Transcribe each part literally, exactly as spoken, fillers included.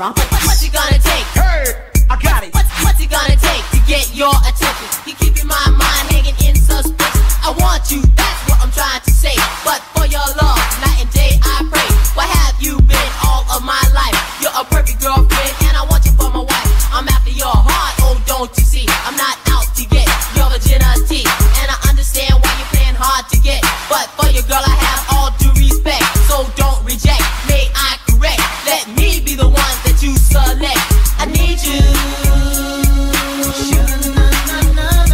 drop it. What you gonna take? Hey, I got it. What, what you gonna take to get your attention? You keeping my mind hanging in suspense. I want you, that's what I'm trying to say. But for your love, night and day I pray. Where have you been all of my life? You're a perfect girlfriend and I want you for my wife. I'm after your heart, oh don't you see? I'm not out to get your virginity, and I understand why you're playing hard to get. But for your girl I have all due respect, so don't reject. May I correct? Let me be the one that you select. I need you.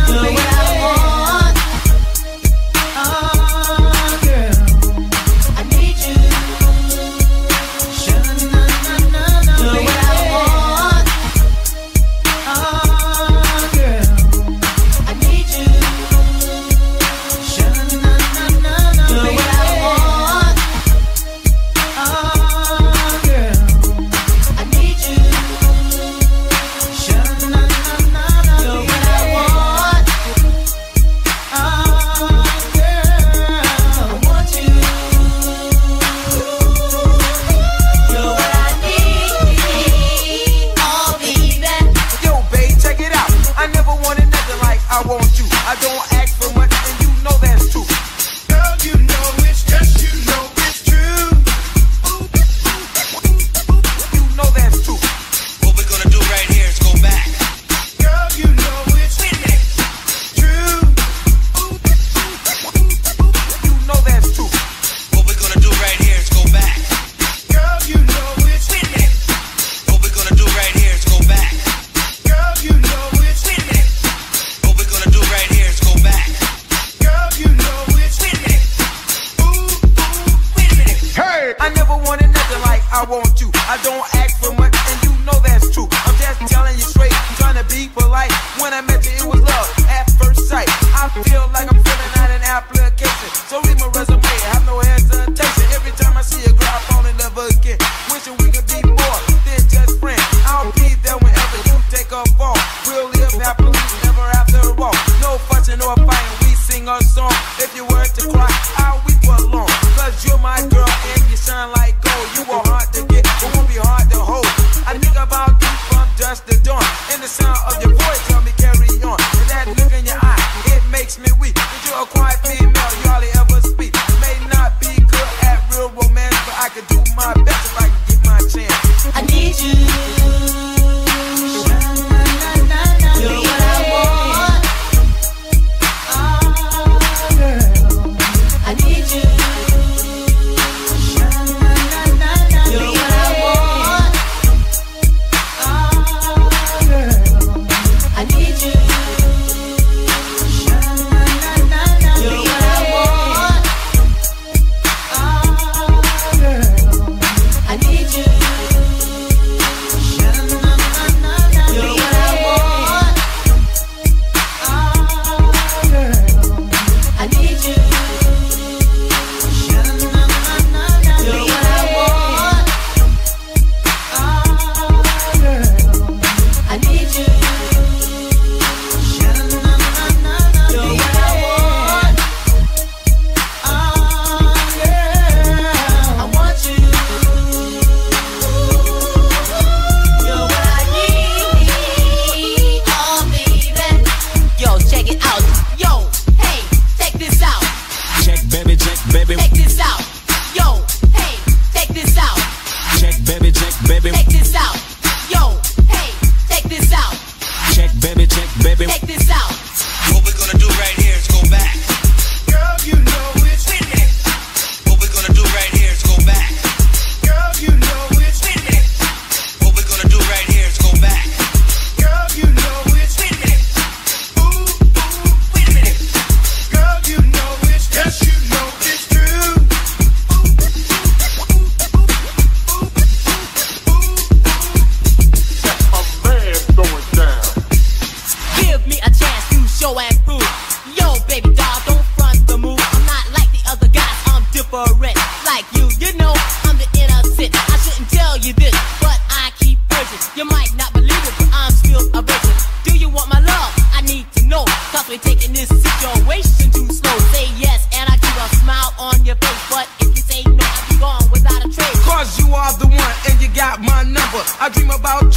The way I want. Oh, girl. I need you. The way I want. Oh, girl. I need you. The way I want. Oh, girl. I need you. The way I want. Oh, girl, I want you. You're what I need. I'll be back. Yo, babe, check it out. I never wanted nothing like I want you. I don't ask for much, and you know that's true. Girl, you know it's just, you know it's true. You know that's true. What we're gonna do right here is go back. Girl, you know it's true. You know that's true. What we're gonna do right here is go back. Girl, you know it's true. What we're gonna do right here is go back. Girl, you know it's true. What we're gonna do right here is go back. Girl, you know it's true. Hey, I never wanted nothing like I want you. I don't ask for much, and you know that's true. I'm just telling you straight, I'm trying to be polite. When I met you, it was love at first sight. I feel like I'm filling out an application, so read my resume, have no hesitation. Every time I see a girl, I fall in love again, wishing we could be more than just friends. I'll be there whenever you take a fall. We'll live happily ever after all. No fussing or fighting, we sing our song. If you were to cry, I'll weep alone. Cause you're my girl and you shine like gold. You were hard to get, but won't be hard to hold. I think about you from dusk to dawn, and the sound of your voice tell me carry on. And that look in your eye, it makes me weak. Cause you're a quiet female, you hardly ever speak. May not be good at real romance, but I could do my best if I can get my chance. I need you. You're what I want. Oh, girl. I need you. You're what I want. Oh, girl. I need you. You're what I want. Oh, girl. I need you. You're what I want. Oh, girl. I need you. You're what I want. Oh, girl. I need you. You're what I want. Oh, girl. I want you. You're what I need. Oh, baby. Yo, check it out. Yo, hey, check this out. Check baby, check baby, Check this out. Yo, hey, check this out. check baby, check baby, Check this out. Yo, hey, check this out. check baby, check baby. Check this out. What we're gonna do right here is go back. Girl, you know it's What we're gonna do right here is go back. Girl, you know it's What we're gonna do right here is go back. Girl, you know it's Girl, you know it's just, you know it's true. I dream about